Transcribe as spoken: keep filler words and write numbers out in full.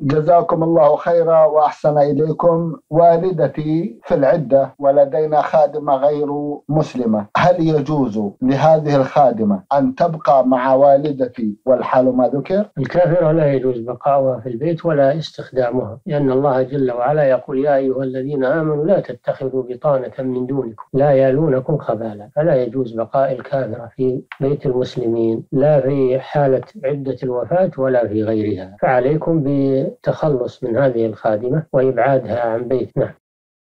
جزاكم الله خيرا وأحسن إليكم. والدتي في العدة ولدينا خادمة غير مسلمة، هل يجوز لهذه الخادمة أن تبقى مع والدتي والحال ما ذكر؟ الكافرة لا يجوز بقاؤها في البيت ولا استخدامها، لأن الله جل وعلا يقول: يا أيها الذين آمنوا لا تتخذوا بطانة من دونكم لا يلونكم خبالا. فلا يجوز بقاء الكافرة في بيت المسلمين، لا في حالة عدة الوفاة ولا في غيرها، فعليكم بتخلص من هذه الخادمة وإبعادها عن بيتنا.